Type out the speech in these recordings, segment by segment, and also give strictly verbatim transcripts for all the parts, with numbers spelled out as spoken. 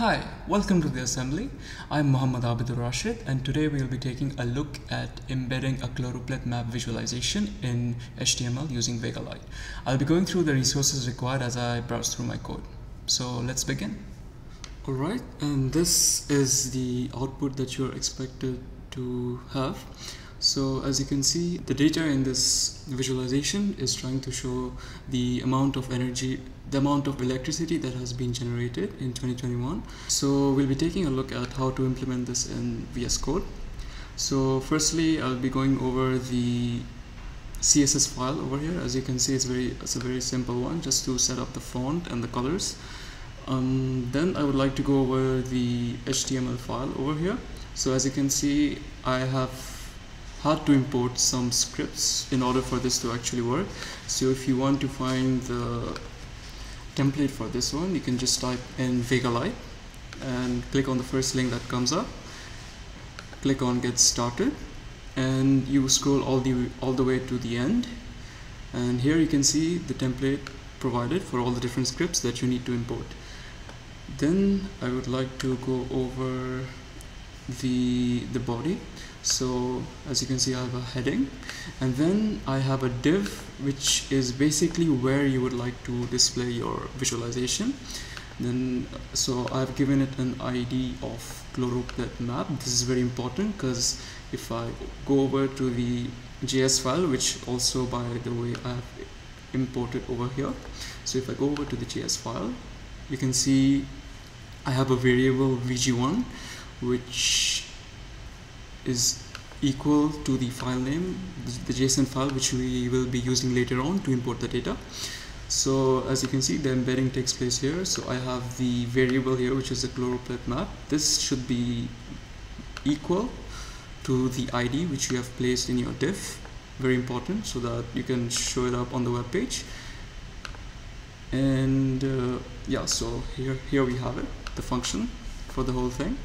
Hi, welcome to the assembly. I'm Muhammad Abidur Rashid, and today we will be taking a look at embedding a chloroplet map visualization in H T M L using Vega-Lite. I'll be going through the resources required as I browse through my code. So let's begin. Alright, and this is the output that you're expected to have. So as you can see, the data in this visualization is trying to show the amount of energy, the amount of electricity that has been generated in twenty twenty-one. So we'll be taking a look at how to implement this in V S Code. So firstly, I'll be going over the C S S file over here. As you can see, it's very it's a very simple one, just to set up the font and the colors. Um, then I would like to go over the H T M L file over here. So as you can see, I have had to import some scripts in order for this to actually work. So if you want to find the template for this one, you can just type in Vega-Lite and click on the first link that comes up, click on get started, and you scroll all the all the way to the end, and here you can see the template provided for all the different scripts that you need to import. Then I would like to go over the the body. So as you can see, I have a heading, and then I have a div, which is basically where you would like to display your visualization. Then so I've given it an I D of chloroplet map. This is very important, because if I go over to the J S file, which also by the way I have imported over here, so if I go over to the J S file, you can see I have a variable v g one which is equal to the file name, the JSON file which we will be using later on to import the data. So as you can see, the embedding takes place here. So I have the variable here, which is the chloroplet map. This should be equal to the I D which you have placed in your div, very important, so that you can show it up on the web page. And uh, yeah, so here here we have it, the function for the whole thing.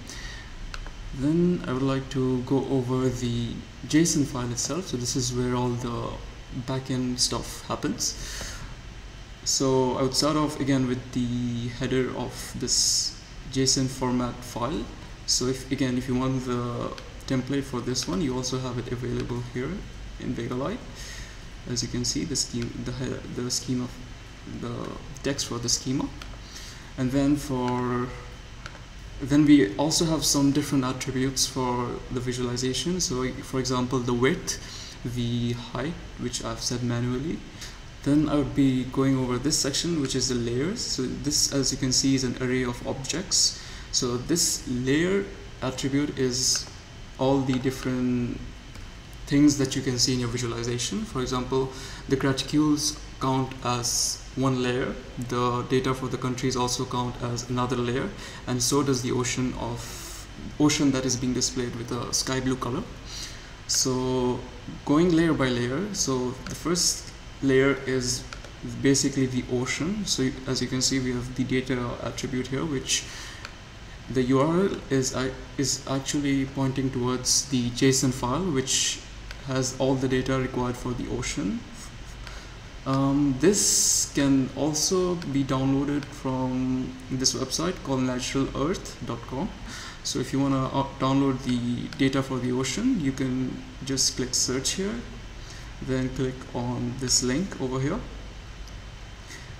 Then I would like to go over the JSON file itself. So this is where all the backend stuff happens. So I would start off again with the header of this JSON format file. So if again, if you want the template for this one, you also have it available here in Vega-Lite. As you can see, the schema, the header, the schema, the text for the schema, and then for Then we also have some different attributes for the visualization. So for example, the width, the height, which I've set manually. Then I would be going over this section, which is the layers. So this, as you can see, is an array of objects. So this layer attribute is all the different things that you can see in your visualization. For example, the graticules count as one layer, the data for the countries also count as another layer, and so does the ocean of ocean that is being displayed with a sky blue color. So going layer by layer, so the first layer is basically the ocean. So as you can see, we have the data attribute here, which the U R L is is actually pointing towards the JSON file, which has all the data required for the ocean. Um, this can also be downloaded from this website called natural earth dot com. So if you want to download the data for the ocean, you can just click search here, then click on this link over here,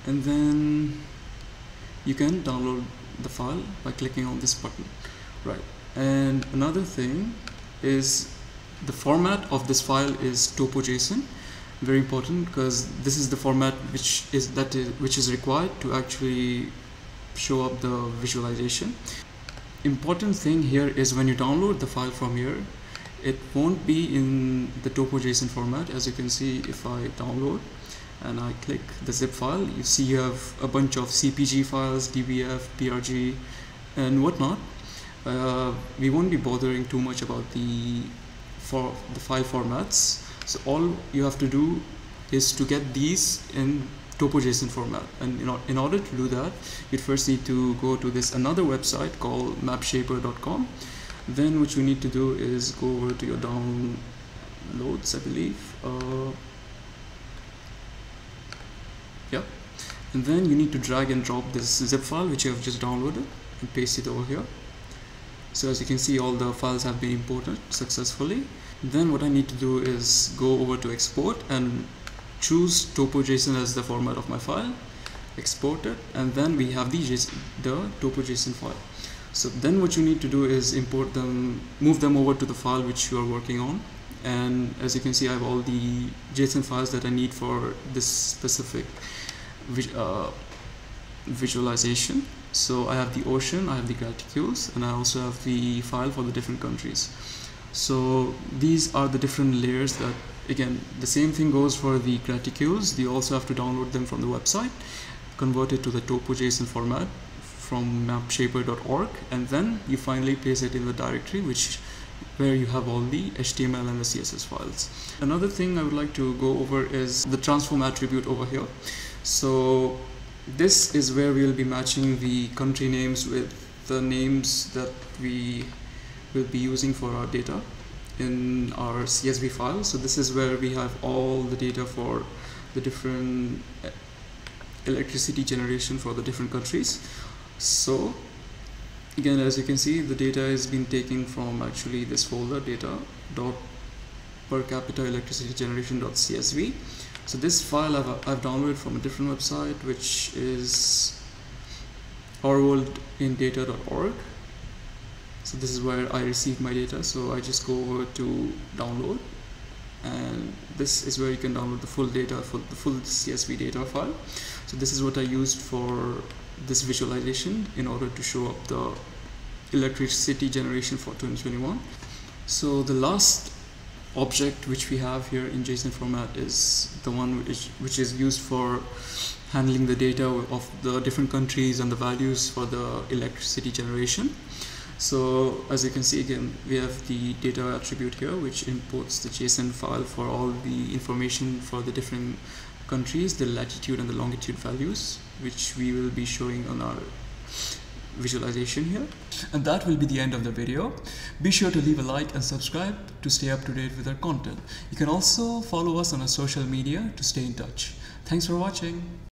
and then you can download the file by clicking on this button, right? And another thing is the format of this file is TopoJSON. Very important, because this is the format which is that is which is required to actually show up the visualization. Important thing here is when you download the file from here, it won't be in the TopoJSON format. As you can see, if I download and I click the zip file, you see you have a bunch of C P G files, D B F, P R G, and whatnot. Uh, we won't be bothering too much about the for the file formats. So all you have to do is to get these in TopoJSON format, and in, in order to do that, you first need to go to this another website called map shaper dot com. Then what you need to do is go over to your downloads, I believe, uh, yeah, and then you need to drag and drop this zip file which you have just downloaded and paste it over here. So as you can see, all the files have been imported successfully. Then what I need to do is go over to export and choose TopoJSON as the format of my file, export it, and then we have the, the TopoJSON file. So then what you need to do is import them, move them over to the file which you are working on. And as you can see, I have all the JSON files that I need for this specific uh, visualization. So I have the ocean, I have the graticules, and I also have the file for the different countries. So these are the different layers that, again, the same thing goes for the graticules. You also have to download them from the website, convert it to the TopoJSON format from mapshaper dot org, and then you finally place it in the directory which where you have all the H T M L and the C S S files. Another thing I would like to go over is the transform attribute over here. So this is where we will be matching the country names with the names that we will be using for our data in our C S V file. So this is where we have all the data for the different electricity generation for the different countries. So again, as you can see, the data has been taken from actually this folder, data dot per capita electricity generation dot csv. So this file I've, I've downloaded from a different website, which is our world in data dot org. So this is where I received my data. So I just go over to download, and this is where you can download the full data, full, the full C S V data file. So this is what I used for this visualization in order to show up the electricity generation for twenty twenty-one. So the last object which we have here in JSON format is the one which, which is used for handling the data of the different countries and the values for the electricity generation. So as you can see, again, we have the data attribute here which imports the JSON file for all the information for the different countries, the latitude and the longitude values, which we will be showing on our visualization here. And that will be the end of the video. Be sure to leave a like and subscribe to stay up to date with our content. You can also follow us on our social media to stay in touch. Thanks for watching.